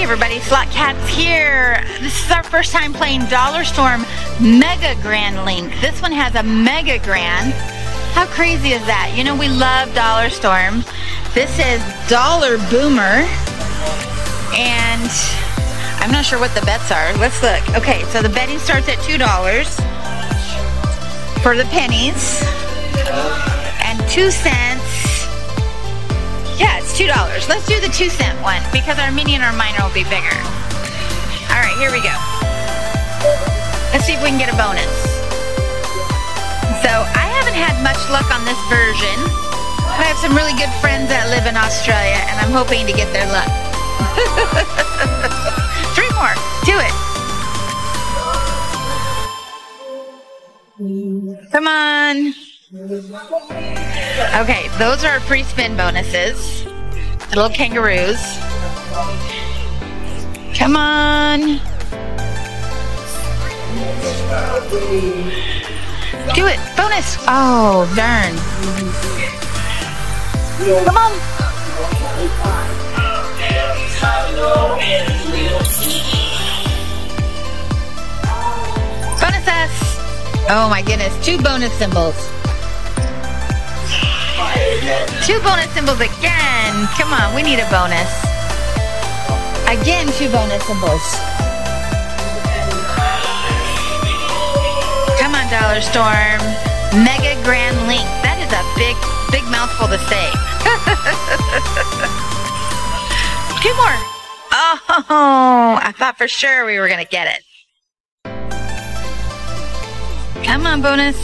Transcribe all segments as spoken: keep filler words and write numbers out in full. Everybody, Slot Cats here. This is our first time playing Dollar Storm Mega Grand Link. This one has a Mega Grand. How crazy is that? You know, we love Dollar Storm. This is Dollar Boomer. And I'm not sure what the bets are. Let's look. Okay, so the betting starts at two dollars for the pennies and two cents. Yeah, it's two dollars. Let's do the two cent one because our mini and our minor will be bigger. All right, here we go. Let's see if we can get a bonus. So I haven't had much luck on this version, but I have some really good friends that live in Australia and I'm hoping to get their luck. Three more, do it. Come on. Okay, those are our free spin bonuses. Little kangaroos. Come on. Do it. Bonus. Oh, darn. Come on. Bonus us. Oh my goodness. Two bonus symbols. Two bonus symbols again. Come on, we need a bonus. Again, two bonus symbols. Come on, Dollar Storm. Mega Grand Link. That is a big, big mouthful to say. Two more. Oh, I thought for sure we were going to get it. Come on, bonus.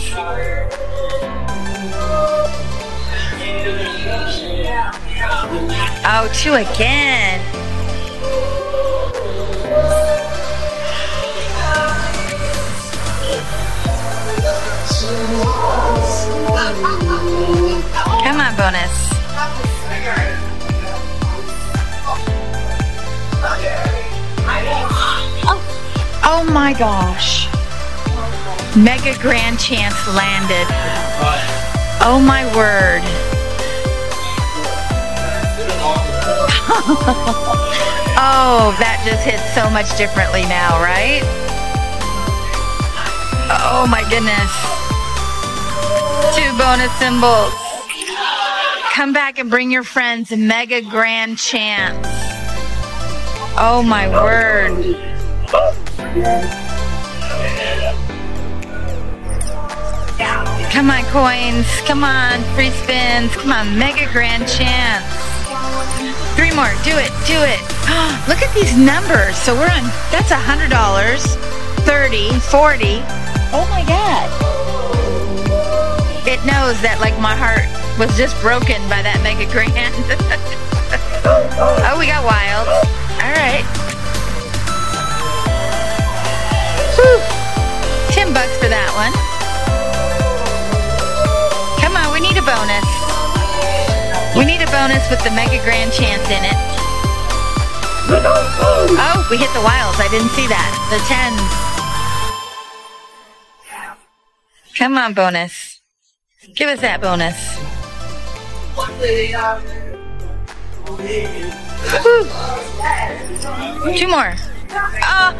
Oh, two again. Come on, bonus. Oh, oh my gosh. Mega Grand Chance landed. Oh my word. Oh, that just hits so much differently now, right? Oh my goodness. Two bonus symbols. Come back and bring your friends Mega Grand Chance. Oh my word. Come on, coins. Come on, free spins. Come on, Mega Grand Chance. Three more. Do it. Do it. Look at these numbers. So we're on, that's one hundred dollars, thirty dollars, forty dollars. Oh my God. It knows that like my heart was just broken by that Mega Grand. Oh, we got wild. All right. Whew. ten bucks for that one. Come on, we need a bonus. We need a bonus with the Mega Grand Chance in it. Oh, we hit the wilds. I didn't see that. The tens. Come on, bonus. Give us that bonus. Whew. Two more. Oh.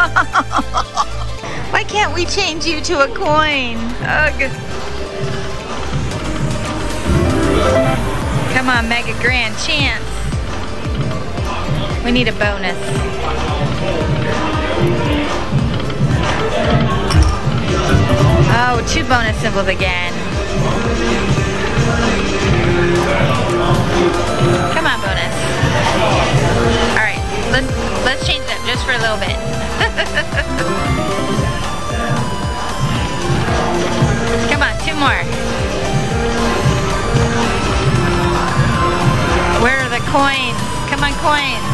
Why can't we change you to a coin? Ugh. Come on, Mega Grand Chance. We need a bonus. Oh, two bonus symbols again. Come on, bonus. All right, let's, let's change that just for a little bit. Come on, two more. Where are the coins? Come on, coins.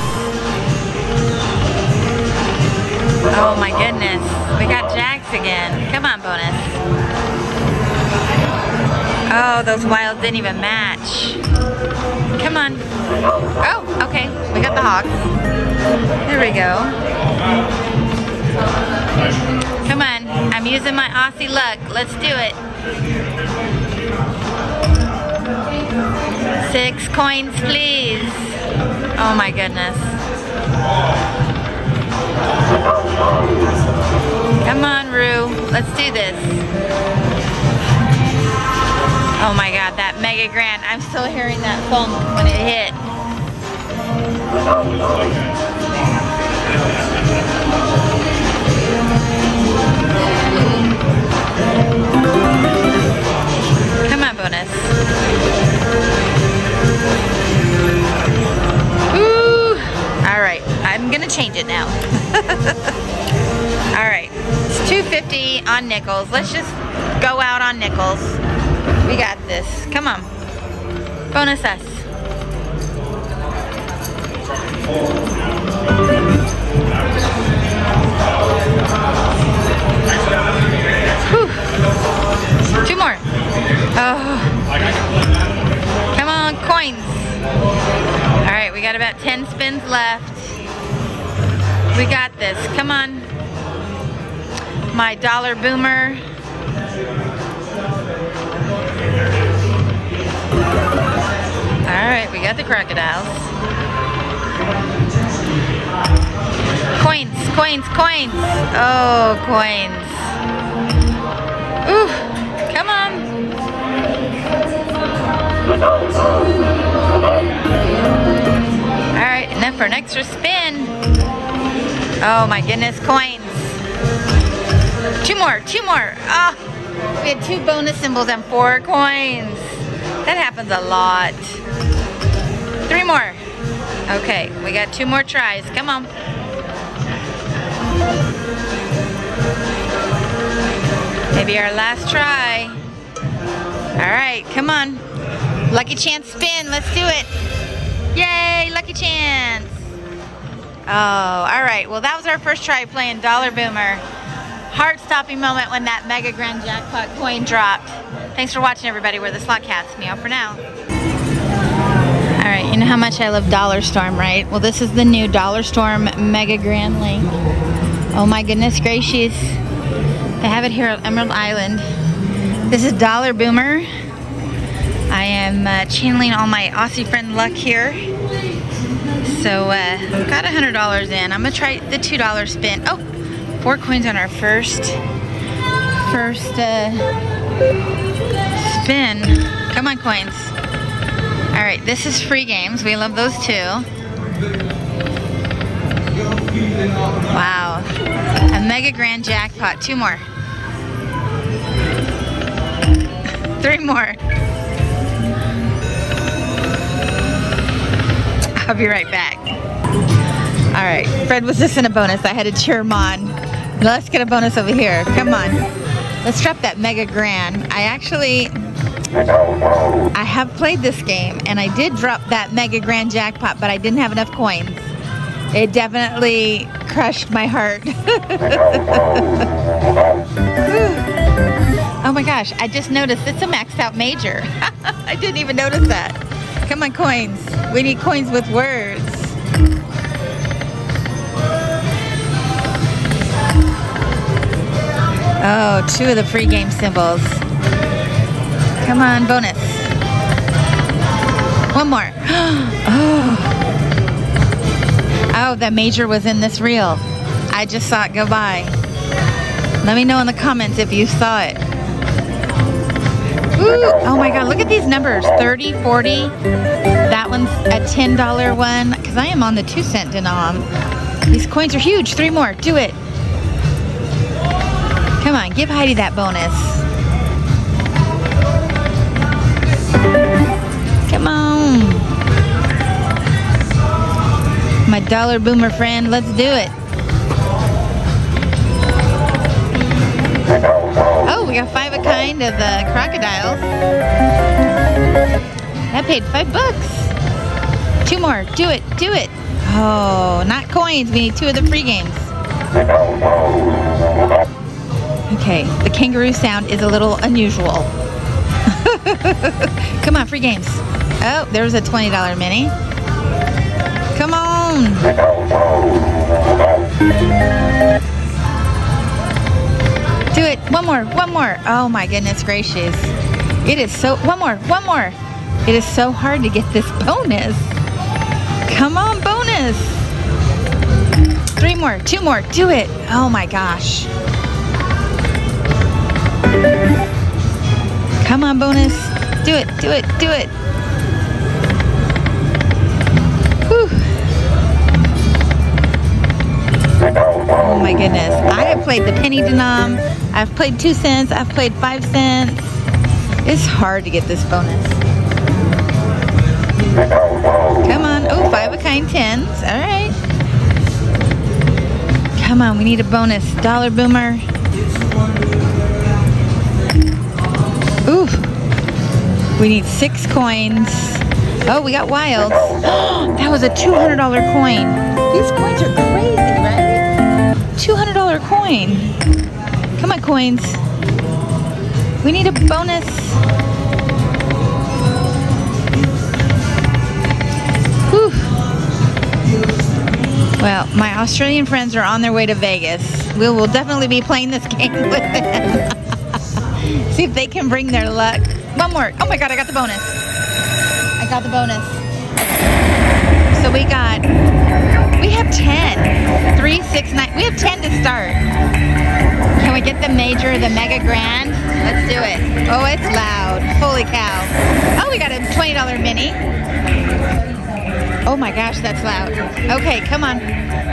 Oh my goodness. We got jacks again. Come on, bonus. Oh, those wilds didn't even match. Come on. Oh, okay. We got the hawks. There we go. Come on. I'm using my Aussie luck. Let's do it. Six coins, please. Oh my goodness. Come on, Rue. Let's do this. Oh my God, that mega grand. I'm still hearing that thump when it hit. Come on, bonus. Ooh. All right, I'm gonna change it now. All right, it's two fifty on nickels. Let's just go out on nickels. We got this. Come on, bonus us. Whew. Two more. Oh. Come on, coins. All right, we got about ten spins left. We got this. Come on. My dollar boomer. All right, we got the crocodiles. Coins, coins, coins. Oh, coins. Ooh, come on. All right, enough for an extra spin. Oh my goodness, coins. Two more, two more. Ah, oh, we had two bonus symbols and four coins. That happens a lot. Three more. Okay, we got two more tries. Come on. Maybe our last try. All right, come on. Lucky chance spin. Let's do it. Yay, lucky chance. Oh, all right. Well, that was our first try playing Dollar Boomer. Heart-stopping moment when that Mega Grand Jackpot coin dropped. Thanks for watching, everybody. We're the Slotcats. Meow for now. All right, you know how much I love Dollar Storm, right? Well, this is the new Dollar Storm Mega Grand Link. Oh my goodness gracious. They have it here at Emerald Island. This is Dollar Boomer. I am uh, channeling all my Aussie friend luck here. So, uh, got one hundred dollars in. I'm gonna try the two dollar spin. Oh, four coins on our first, first uh, spin. Come on, coins. All right, this is free games. We love those too. Wow, a mega grand jackpot. Two more. Three more. I'll be right back. All right, Fred was just in a bonus. I had to cheer him on. Let's get a bonus over here. Come on. Let's drop that mega grand. I actually... I have played this game and I did drop that mega grand jackpot, but I didn't have enough coins. It definitely crushed my heart. Oh my gosh, I just noticed it's a maxed out major. I didn't even notice that. Come on, coins. We need coins with words. Oh, two of the free game symbols. Come on, bonus. One more. Oh. Oh, that major was in this reel. I just saw it go by. Let me know in the comments if you saw it. Ooh. Oh my God, look at these numbers. thirty, forty. That one's a ten dollar one, because I am on the two cent denom. These coins are huge. Three more. Do it. Come on, give Heidi that bonus. Come on. My Dollar Boomer friend, let's do it. Oh, we got five a kind of the crocodiles. That paid five bucks. Two more. Do it. Do it. Oh, not coins. We need two of the free games. Okay, the kangaroo sound is a little unusual. Come on, free games. Oh, there was a twenty dollar mini. Come on. Do good. One more, one more. Oh my goodness gracious. It is so, one more, one more. It is so hard to get this bonus. Come on, bonus. Three more, two more, do it. Oh my gosh. Come on, bonus. Do it, do it, do it. Oh my goodness. I have played the penny denom. I've played two cents. I've played five cents. It's hard to get this bonus. Come on. Oh, five of kind tens. All right. Come on. We need a bonus. Dollar boomer. Oof. We need six coins. Oh, we got wilds. That was a two hundred dollar coin. These coins are crazy, right? two hundred dollar coin. Come on, coins. We need a bonus. Whew. Well, my Australian friends are on their way to Vegas. We will definitely be playing this game with them. See if they can bring their luck. One more. Oh my God, I got the bonus. I got the bonus. So we got... We have ten. Three, six, nine. We have ten to start. Can we get the major, the mega grand? Let's do it. Oh, it's loud. Holy cow. Oh, we got a twenty dollar mini. Oh my gosh, that's loud. Okay, come on.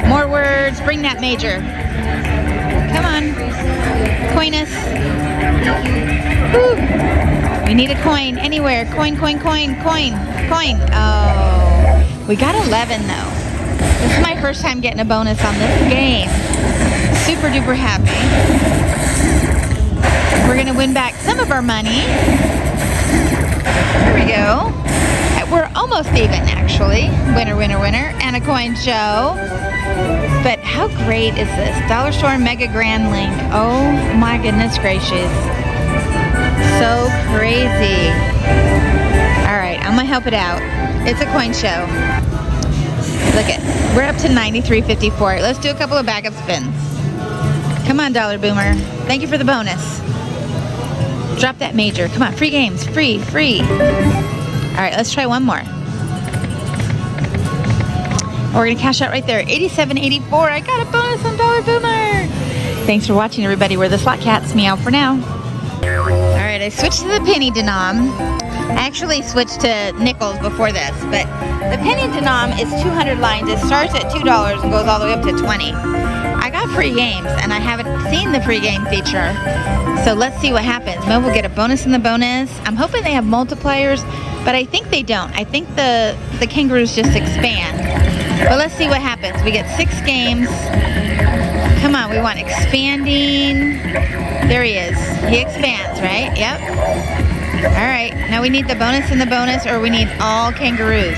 More words. Bring that major. Come on. Coin us. Woo. We need a coin anywhere. Coin, coin, coin, coin, coin. Oh. We got eleven though. This is my first time getting a bonus on this game. Super duper happy. We're going to win back some of our money. There we go. We're almost even, actually. Winner, winner, winner. And a coin show. But how great is this? Dollar Store Mega Grand Link. Oh my goodness gracious. So crazy. All right, I'm going to help it out. It's a coin show. Look it, we're up to ninety-three fifty-four. Let's do a couple of backup spins. Come on, Dollar Boomer. Thank you for the bonus. Drop that major. Come on, free games, free, free. All right, let's try one more. We're gonna cash out right there, eighty-seven eighty-four. I got a bonus on Dollar Boomer. Thanks for watching, everybody. We're the Slot Cats. Meow for now. All right, I switched to the penny denom. I actually switched to nickels before this, but the penny denom is two hundred lines. It starts at two dollars and goes all the way up to twenty. I got free games, and I haven't seen the free game feature, so let's see what happens. Maybe we'll get a bonus in the bonus. I'm hoping they have multipliers, but I think they don't. I think the, the kangaroos just expand. But let's see what happens. We get six games. Come on, we want expanding. There he is. He expands, right? Yep. All right, now we need the bonus in the bonus, or we need all kangaroos.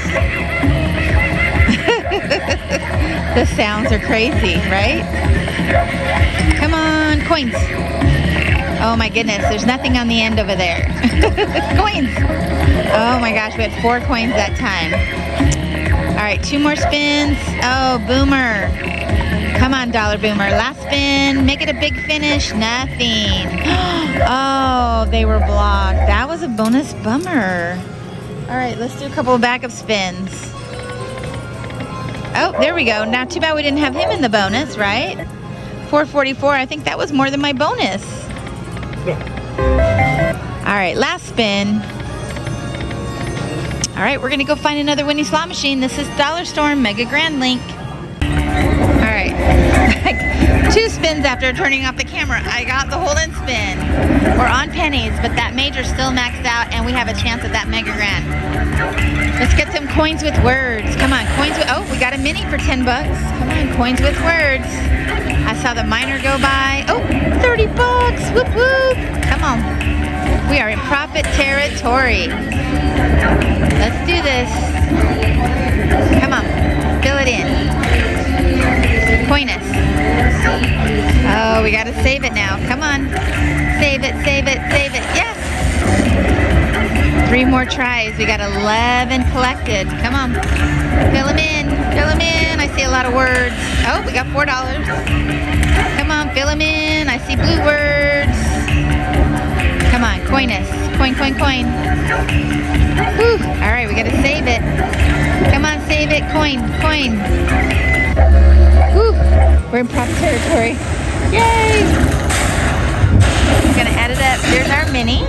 The sounds are crazy, right? Come on, coins. Oh my goodness, there's nothing on the end over there. Coins. Oh my gosh, we had four coins that time. All right, two more spins. Oh, boomer. Come on, Dollar Boomer. Last spin. Make it a big finish. Nothing. Oh, they were blocked. That was a bonus bummer. All right, let's do a couple of backup spins. Oh, there we go. Now, too bad we didn't have him in the bonus, right? four forty-four. I think that was more than my bonus. All right, last spin. All right, we're going to go find another winning slot machine. This is Dollar Store Mega Grand Link. All right, two spins after turning off the camera. I got the hold-in spin. We're on pennies, but that major still maxed out, and we have a chance at that mega grand. Let's get some coins with words. Come on, coins with, oh, we got a mini for ten bucks. Come on, coins with words. I saw the miner go by. Oh, thirty bucks, whoop, whoop. Come on. We are in profit territory. Let's do this. Come on, fill it in. Coin us. Oh, we gotta save it now. Come on. Save it, save it, save it. Yes. Three more tries. We got eleven collected. Come on. Fill them in. Fill them in. I see a lot of words. Oh, we got four dollars. Come on, fill them in. I see blue words. one coin. Whew. All right, we gotta save it. Come on, save it, coin, coin. Whew. We're in prop territory. Yay! I'm gonna add it up. There's our mini.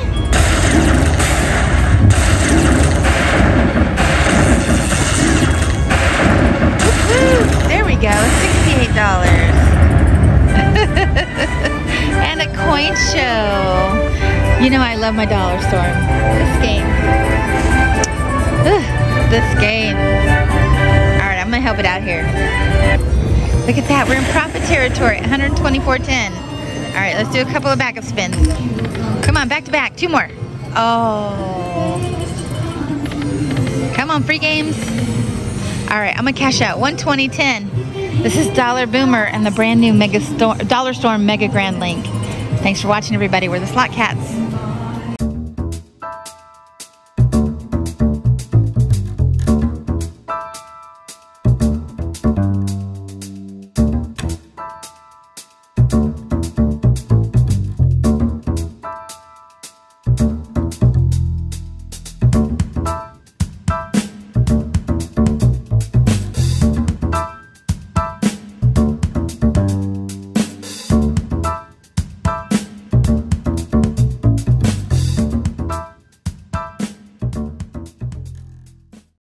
Woo-hoo. There we go, sixty-eight dollars. And a coin show. You know I love my dollar store. This game. Ugh, this game. Alright, I'm gonna help it out here. Look at that, we're in profit territory, one twenty-four ten. Alright, let's do a couple of backup spins. Come on, back to back, two more. Oh. Come on, free games. Alright, I'm gonna cash out, one twenty ten. This is Dollar Boomer and the brand new Mega Storm, Dollar Storm Mega Grand Link. Thanks for watching, everybody. We're the Slot Cats.